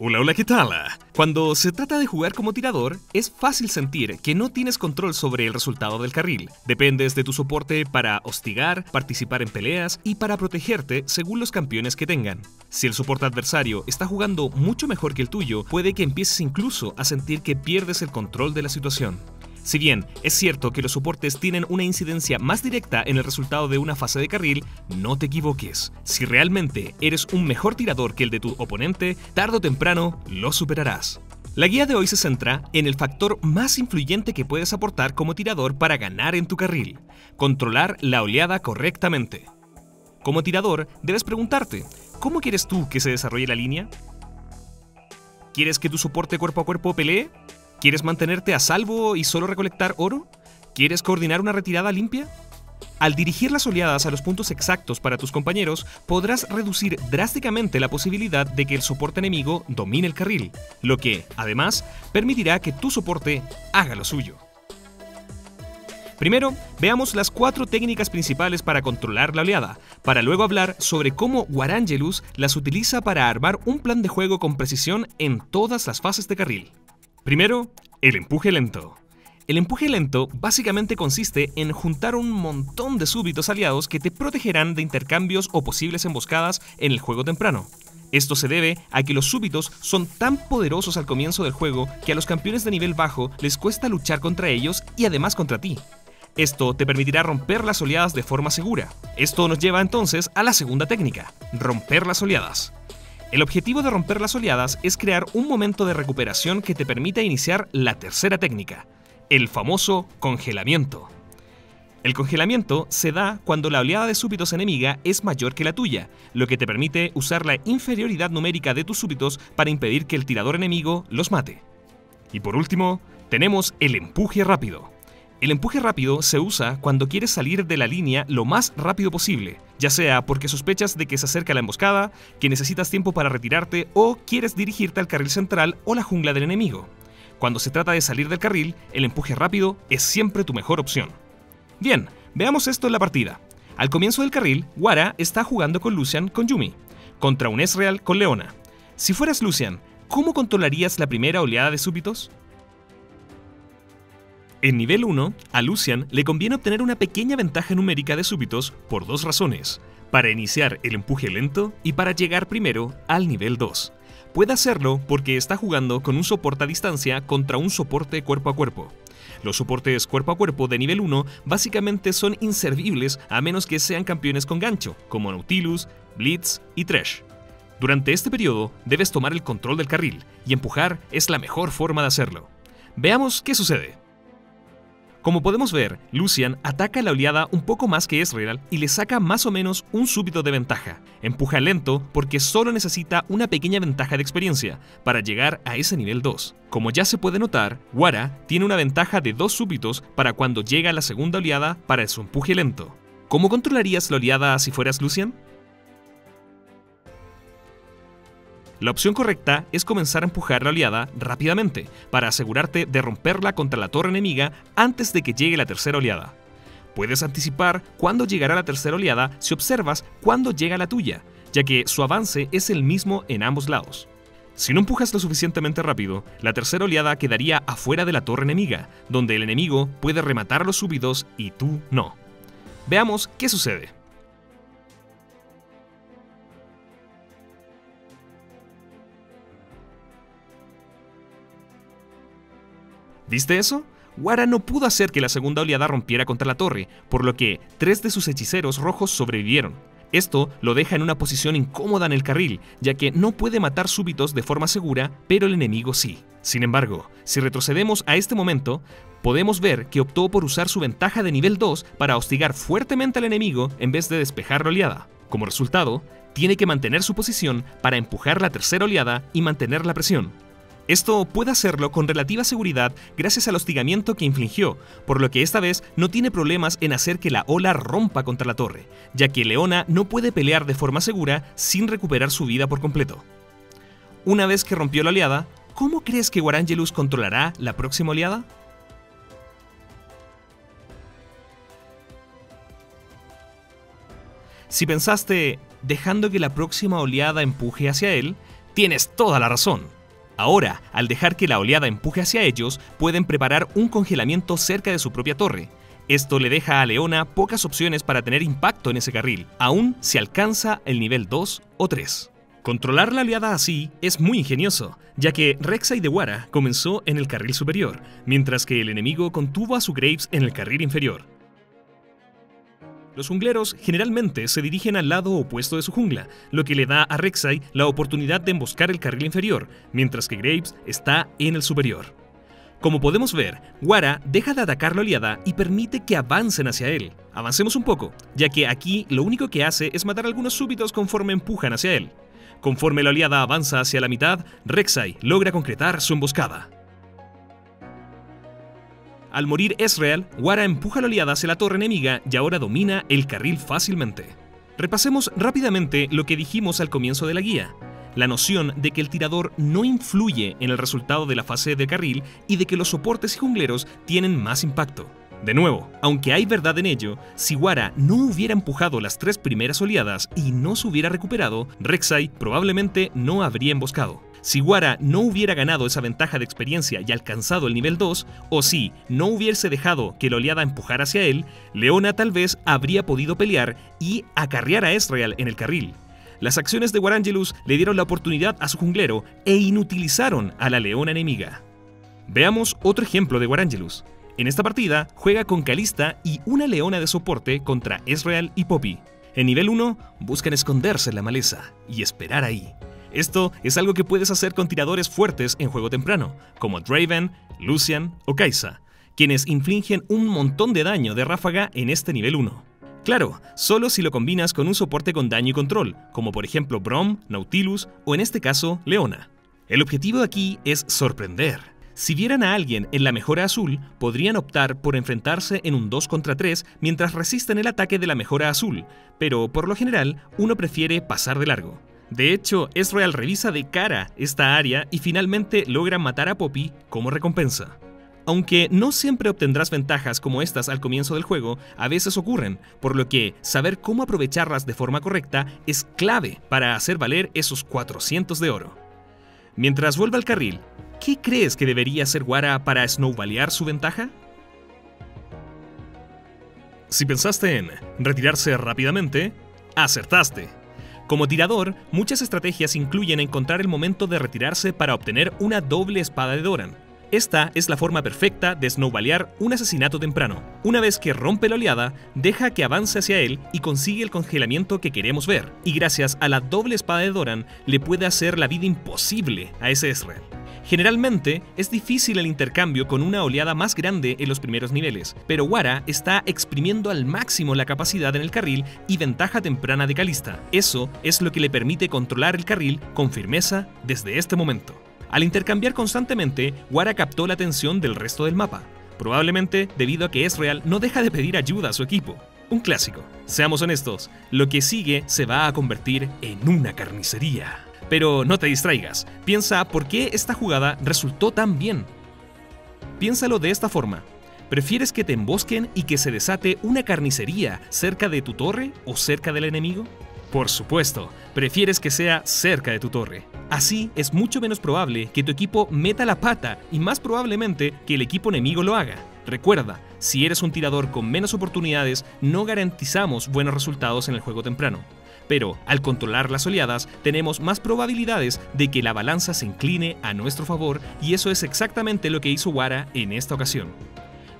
Hola, hola, ¿qué tal? Cuando se trata de jugar como tirador, es fácil sentir que no tienes control sobre el resultado del carril. Dependes de tu soporte para hostigar, participar en peleas y para protegerte según los campeones que tengan. Si el soporte adversario está jugando mucho mejor que el tuyo, puede que empieces incluso a sentir que pierdes el control de la situación. Si bien es cierto que los soportes tienen una incidencia más directa en el resultado de una fase de carril, no te equivoques. Si realmente eres un mejor tirador que el de tu oponente, tarde o temprano lo superarás. La guía de hoy se centra en el factor más influyente que puedes aportar como tirador para ganar en tu carril: controlar la oleada correctamente. Como tirador, debes preguntarte, ¿cómo quieres tú que se desarrolle la línea? ¿Quieres que tu soporte cuerpo a cuerpo pelee? ¿Quieres mantenerte a salvo y solo recolectar oro? ¿Quieres coordinar una retirada limpia? Al dirigir las oleadas a los puntos exactos para tus compañeros, podrás reducir drásticamente la posibilidad de que el soporte enemigo domine el carril, lo que, además, permitirá que tu soporte haga lo suyo. Primero, veamos las 4 técnicas principales para controlar la oleada, para luego hablar sobre cómo Warangelus las utiliza para armar un plan de juego con precisión en todas las fases de carril. Primero, el empuje lento. El empuje lento básicamente consiste en juntar un montón de súbditos aliados que te protegerán de intercambios o posibles emboscadas en el juego temprano. Esto se debe a que los súbditos son tan poderosos al comienzo del juego que a los campeones de nivel bajo les cuesta luchar contra ellos y además contra ti. Esto te permitirá romper las oleadas de forma segura. Esto nos lleva entonces a la segunda técnica, romper las oleadas. El objetivo de romper las oleadas es crear un momento de recuperación que te permita iniciar la tercera técnica, el famoso congelamiento. El congelamiento se da cuando la oleada de súbditos enemiga es mayor que la tuya, lo que te permite usar la inferioridad numérica de tus súbditos para impedir que el tirador enemigo los mate. Y por último, tenemos el empuje rápido. El empuje rápido se usa cuando quieres salir de la línea lo más rápido posible, ya sea porque sospechas de que se acerca la emboscada, que necesitas tiempo para retirarte o quieres dirigirte al carril central o la jungla del enemigo. Cuando se trata de salir del carril, el empuje rápido es siempre tu mejor opción. Bien, veamos esto en la partida. Al comienzo del carril, Wara está jugando con Lucian con Yumi, contra un Ezreal con Leona. Si fueras Lucian, ¿cómo controlarías la primera oleada de súbditos? En nivel 1, a Lucian le conviene obtener una pequeña ventaja numérica de súbditos por 2 razones: para iniciar el empuje lento y para llegar primero al nivel 2. Puede hacerlo porque está jugando con un soporte a distancia contra un soporte cuerpo a cuerpo. Los soportes cuerpo a cuerpo de nivel 1 básicamente son inservibles a menos que sean campeones con gancho, como Nautilus, Blitz y Thresh. Durante este periodo debes tomar el control del carril, y empujar es la mejor forma de hacerlo. Veamos qué sucede. Como podemos ver, Lucian ataca la oleada un poco más que Ezreal y le saca más o menos un súbdito de ventaja. Empuja lento porque solo necesita una pequeña ventaja de experiencia para llegar a ese nivel 2. Como ya se puede notar, Wara tiene una ventaja de 2 súbditos para cuando llega a la segunda oleada para su empuje lento. ¿Cómo controlarías la oleada si fueras Lucian? La opción correcta es comenzar a empujar la oleada rápidamente, para asegurarte de romperla contra la torre enemiga antes de que llegue la tercera oleada. Puedes anticipar cuándo llegará la tercera oleada si observas cuándo llega la tuya, ya que su avance es el mismo en ambos lados. Si no empujas lo suficientemente rápido, la tercera oleada quedaría afuera de la torre enemiga, donde el enemigo puede rematar a los súbditos y tú no. Veamos qué sucede. ¿Viste eso? Wara no pudo hacer que la segunda oleada rompiera contra la torre, por lo que 3 de sus hechiceros rojos sobrevivieron. Esto lo deja en una posición incómoda en el carril, ya que no puede matar súbditos de forma segura, pero el enemigo sí. Sin embargo, si retrocedemos a este momento, podemos ver que optó por usar su ventaja de nivel 2 para hostigar fuertemente al enemigo en vez de despejar la oleada. Como resultado, tiene que mantener su posición para empujar la tercera oleada y mantener la presión. Esto puede hacerlo con relativa seguridad gracias al hostigamiento que infligió, por lo que esta vez no tiene problemas en hacer que la ola rompa contra la torre, ya que Leona no puede pelear de forma segura sin recuperar su vida por completo. Una vez que rompió la oleada, ¿cómo crees que Warangelus controlará la próxima oleada? Si pensaste, dejando que la próxima oleada empuje hacia él, Tienes toda la razón. Ahora, al dejar que la oleada empuje hacia ellos, pueden preparar un congelamiento cerca de su propia torre. Esto le deja a Leona pocas opciones para tener impacto en ese carril, aún si alcanza el nivel 2 o 3. Controlar la aliada así es muy ingenioso, ya que Rek'Sai de Wara comenzó en el carril superior, mientras que el enemigo contuvo a su Graves en el carril inferior. Los jungleros generalmente se dirigen al lado opuesto de su jungla, lo que le da a Rek'Sai la oportunidad de emboscar el carril inferior, mientras que Graves está en el superior. Como podemos ver, Wara deja de atacar la aliada y permite que avancen hacia él. Avancemos un poco, ya que aquí lo único que hace es matar a algunos súbditos conforme empujan hacia él. Conforme la oleada avanza hacia la mitad, Rek'Sai logra concretar su emboscada. Al morir Ezreal, Wara empuja la oleada hacia la torre enemiga y ahora domina el carril fácilmente. Repasemos rápidamente lo que dijimos al comienzo de la guía. La noción de que el tirador no influye en el resultado de la fase de carril y de que los soportes y jungleros tienen más impacto. De nuevo, aunque hay verdad en ello, si Wara no hubiera empujado las tres primeras oleadas y no se hubiera recuperado, Rek'Sai probablemente no habría emboscado. Si Wara no hubiera ganado esa ventaja de experiencia y alcanzado el nivel 2, o si no hubiese dejado que la oleada empujara hacia él, Leona tal vez habría podido pelear y acarrear a Ezreal en el carril. Las acciones de Warangelus le dieron la oportunidad a su junglero e inutilizaron a la Leona enemiga. Veamos otro ejemplo de Warangelus. En esta partida juega con Kalista y una Leona de soporte contra Ezreal y Poppy. En nivel 1 buscan esconderse en la maleza y esperar ahí. Esto es algo que puedes hacer con tiradores fuertes en juego temprano, como Draven, Lucian o Kai'Sa, quienes infligen un montón de daño de ráfaga en este nivel 1. Claro, solo si lo combinas con un soporte con daño y control, como por ejemplo Braum, Nautilus o en este caso Leona. El objetivo aquí es sorprender. Si vieran a alguien en la mejora azul, podrían optar por enfrentarse en un 2 contra 3 mientras resisten el ataque de la mejora azul, pero por lo general uno prefiere pasar de largo. De hecho, Ezreal revisa de cara esta área y finalmente logra matar a Poppy como recompensa. Aunque no siempre obtendrás ventajas como estas al comienzo del juego, a veces ocurren, por lo que saber cómo aprovecharlas de forma correcta es clave para hacer valer esos 400 de oro. Mientras vuelva al carril, ¿qué crees que debería hacer Wara para snowballear su ventaja? Si pensaste en retirarse rápidamente, acertaste. Como tirador, muchas estrategias incluyen encontrar el momento de retirarse para obtener una doble espada de Doran. Esta es la forma perfecta de snowballear un asesinato temprano. Una vez que rompe la oleada, deja que avance hacia él y consigue el congelamiento que queremos ver. Y gracias a la doble espada de Doran, le puede hacer la vida imposible a ese Ezreal. Generalmente, es difícil el intercambio con una oleada más grande en los primeros niveles, pero Wara está exprimiendo al máximo la capacidad en el carril y ventaja temprana de Kalista. Eso es lo que le permite controlar el carril con firmeza desde este momento. Al intercambiar constantemente, Wara captó la atención del resto del mapa, probablemente debido a que Ezreal no deja de pedir ayuda a su equipo. Un clásico. Seamos honestos, lo que sigue se va a convertir en una carnicería. Pero no te distraigas, piensa por qué esta jugada resultó tan bien. Piénsalo de esta forma. ¿Prefieres que te embosquen y que se desate una carnicería cerca de tu torre o cerca del enemigo? Por supuesto, prefieres que sea cerca de tu torre. Así es mucho menos probable que tu equipo meta la pata y más probablemente que el equipo enemigo lo haga. Recuerda, si eres un tirador con menos oportunidades, no garantizamos buenos resultados en el juego temprano. Pero al controlar las oleadas, tenemos más probabilidades de que la balanza se incline a nuestro favor y eso es exactamente lo que hizo Wara en esta ocasión.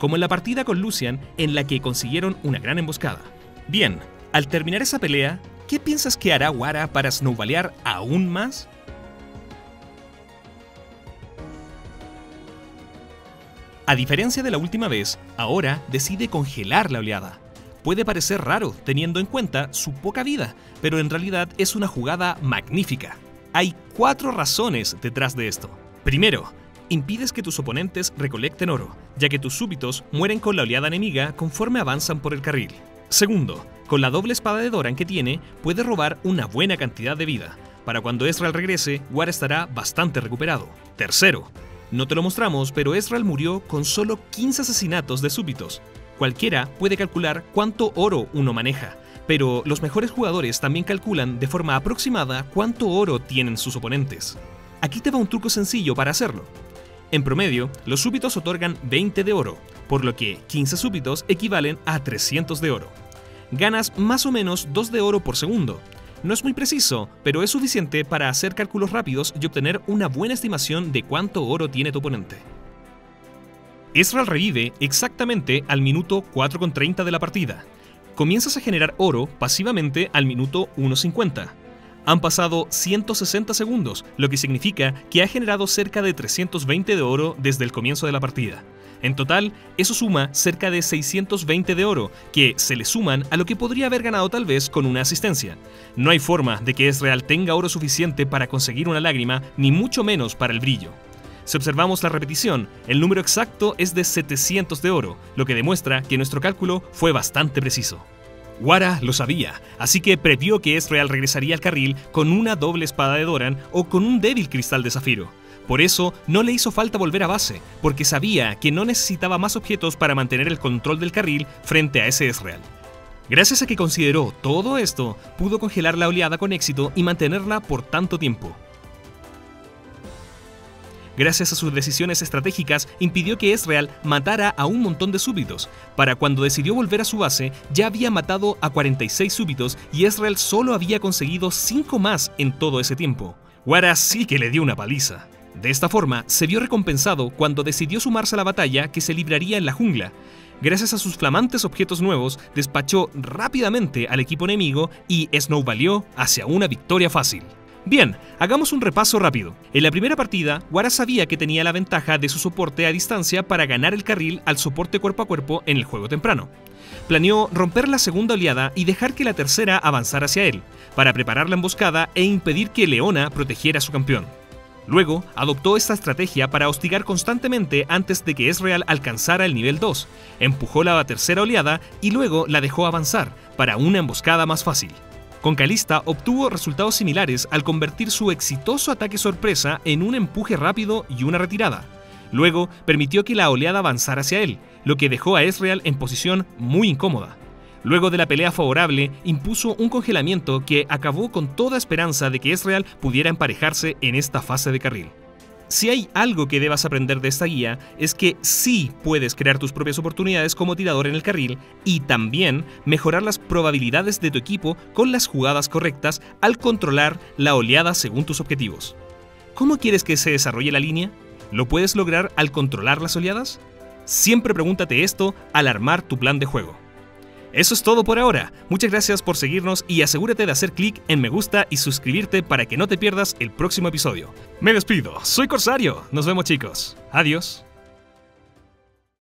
Como en la partida con Lucian, en la que consiguieron una gran emboscada. Bien, al terminar esa pelea, ¿qué piensas que hará Wara para snowballear aún más? A diferencia de la última vez, ahora decide congelar la oleada. Puede parecer raro teniendo en cuenta su poca vida, pero en realidad es una jugada magnífica. Hay 4 razones detrás de esto. Primero, impides que tus oponentes recolecten oro, ya que tus súbditos mueren con la oleada enemiga conforme avanzan por el carril. Segundo, con la doble espada de Doran que tiene, puede robar una buena cantidad de vida. Para cuando Ezreal regrese, Wara estará bastante recuperado. Tercero, no te lo mostramos, pero Ezreal murió con solo 15 asesinatos de súbditos. Cualquiera puede calcular cuánto oro uno maneja, pero los mejores jugadores también calculan de forma aproximada cuánto oro tienen sus oponentes. Aquí te va un truco sencillo para hacerlo. En promedio, los súbditos otorgan 20 de oro, por lo que 15 súbditos equivalen a 300 de oro. Ganas más o menos 2 de oro por segundo. No es muy preciso, pero es suficiente para hacer cálculos rápidos y obtener una buena estimación de cuánto oro tiene tu oponente. Ezreal revive exactamente al minuto 4:30 de la partida. Comienzas a generar oro pasivamente al minuto 1:50. Han pasado 160 segundos, lo que significa que ha generado cerca de 320 de oro desde el comienzo de la partida. En total, eso suma cerca de 620 de oro, que se le suman a lo que podría haber ganado tal vez con una asistencia. No hay forma de que Ezreal tenga oro suficiente para conseguir una lágrima, ni mucho menos para el brillo. Si observamos la repetición, el número exacto es de 700 de oro, lo que demuestra que nuestro cálculo fue bastante preciso. Wara lo sabía, así que previó que Ezreal regresaría al carril con una doble espada de Doran o con un débil cristal de zafiro. Por eso no le hizo falta volver a base, porque sabía que no necesitaba más objetos para mantener el control del carril frente a ese Ezreal. Gracias a que consideró todo esto, pudo congelar la oleada con éxito y mantenerla por tanto tiempo. Gracias a sus decisiones estratégicas, impidió que Ezreal matara a un montón de súbditos. Para cuando decidió volver a su base, ya había matado a 46 súbditos y Ezreal solo había conseguido 5 más en todo ese tiempo. Wara sí que le dio una paliza. De esta forma, se vio recompensado cuando decidió sumarse a la batalla que se libraría en la jungla. Gracias a sus flamantes objetos nuevos, despachó rápidamente al equipo enemigo y snowballeó hacia una victoria fácil. Bien, hagamos un repaso rápido. En la primera partida, Wara sabía que tenía la ventaja de su soporte a distancia para ganar el carril al soporte cuerpo a cuerpo en el juego temprano. Planeó romper la segunda oleada y dejar que la tercera avanzara hacia él, para preparar la emboscada e impedir que Leona protegiera a su campeón. Luego, adoptó esta estrategia para hostigar constantemente antes de que Ezreal alcanzara el nivel 2, empujó la tercera oleada y luego la dejó avanzar, para una emboscada más fácil. Con Kalista obtuvo resultados similares al convertir su exitoso ataque sorpresa en un empuje rápido y una retirada. Luego, permitió que la oleada avanzara hacia él, lo que dejó a Ezreal en posición muy incómoda. Luego de la pelea favorable, impuso un congelamiento que acabó con toda esperanza de que Ezreal pudiera emparejarse en esta fase de carril. Si hay algo que debas aprender de esta guía, es que sí puedes crear tus propias oportunidades como tirador en el carril y también mejorar las probabilidades de tu equipo con las jugadas correctas al controlar la oleada según tus objetivos. ¿Cómo quieres que se desarrolle la línea? ¿Lo puedes lograr al controlar las oleadas? Siempre pregúntate esto al armar tu plan de juego. Eso es todo por ahora. Muchas gracias por seguirnos y asegúrate de hacer clic en me gusta y suscribirte para que no te pierdas el próximo episodio. Me despido, soy Corsario. Nos vemos, chicos. Adiós.